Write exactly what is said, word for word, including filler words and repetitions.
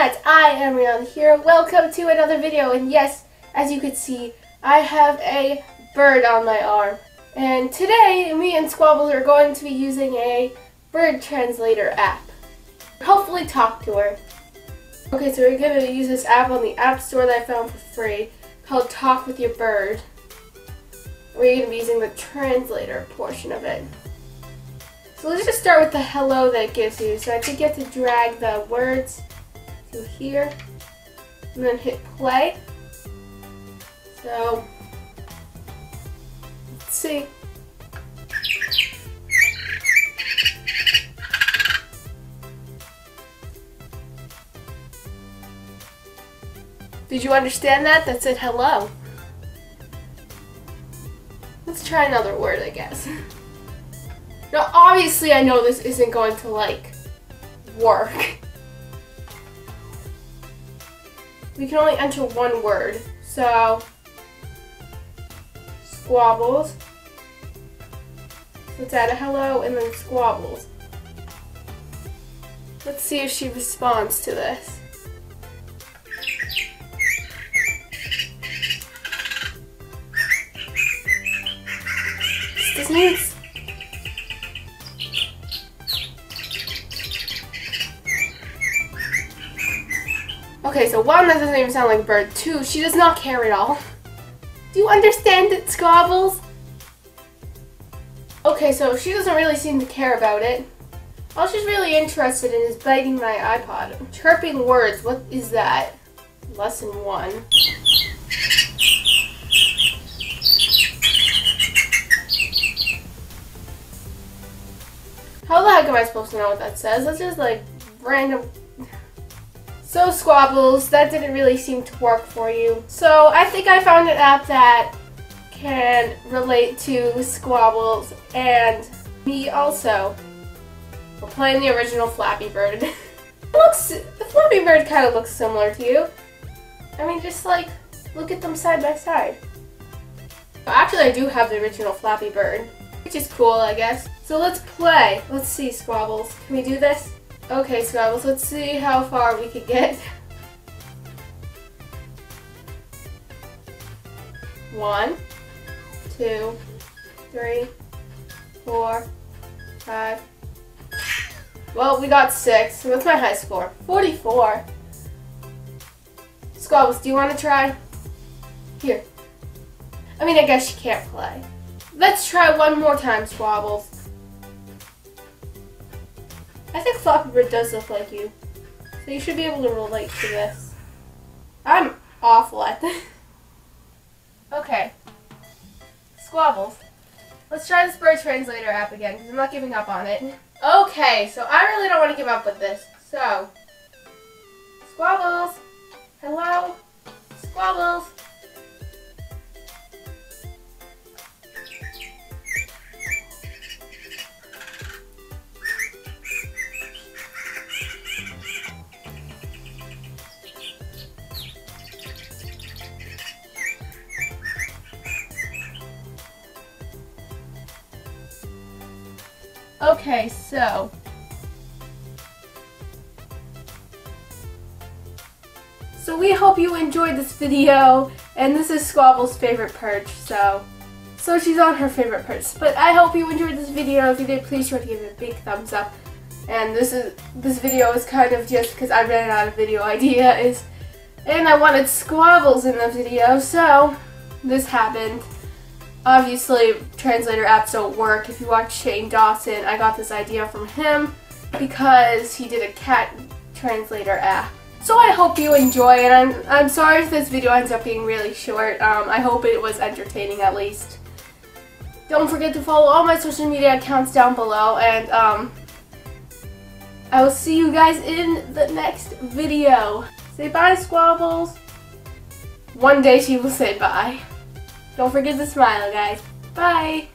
Internet! I am Rion here. Welcome to another video, and yes, as you can see, I have a bird on my arm. And today, me and Squabbles are going to be using a bird translator app. Hopefully talk to her. Okay, so we're going to use this app on the app store that I found for free, called Talk with Your Bird. We're going to be using the translator portion of it. So let's just start with the hello that it gives you. So I think you have to drag the words to here, and then hit play. So, let's see. Did you understand that? That said hello. Let's try another word, I guess. Now, obviously, I know this isn't going to, like, work. We can only enter one word, so squabbles. Let's add a hello and then squabbles. Let's see if she responds to this. This doesn't even Okay, so one, that doesn't even sound like a bird. Two, she does not care at all. Do you understand it, Squabbles? Okay, so she doesn't really seem to care about it. All she's really interested in is biting my iPod. Chirping words, what is that? Lesson one. How the heck am I supposed to know what that says? That's just like random. So Squabbles, that didn't really seem to work for you. So I think I found an app that can relate to Squabbles and me also. We're playing the original Flappy Bird. It looks, the Flappy Bird kind of looks similar to you. I mean, just like, look at them side by side. Actually, I do have the original Flappy Bird, which is cool, I guess. So let's play. Let's see, Squabbles. Can we do this? Okay, Squabbles, let's see how far we can get. One, two, three, four, five. Well, we got six. So what's my high score? forty-four. Squabbles, do you want to try? Here. I mean, I guess you can't play. Let's try one more time, Squabbles. I think Flappy Bird does look like you, so you should be able to relate to this. I'm awful at this. Okay, Squabbles. Let's try this bird translator app again, because I'm not giving up on it. Okay, so I really don't want to give up with this, so Squabbles, hello, Squabbles. Okay, so so we hope you enjoyed this video, and this is Squabble's favorite perch, so so she's on her favorite perch. But I hope you enjoyed this video. If you did, please try to give it a big thumbs up. And this is this video is kind of just because I ran out of video ideas, and I wanted Squabbles in the video, so this happened. Obviously, translator apps don't work. If you watch Shane Dawson, I got this idea from him because he did a cat translator app. So I hope you enjoy it. I'm, I'm sorry if this video ends up being really short. Um, I hope it was entertaining at least. Don't forget to follow all my social media accounts down below, and um, I will see you guys in the next video. Say bye, Squabbles. One day she will say bye. Don't forget to smile, guys. Bye!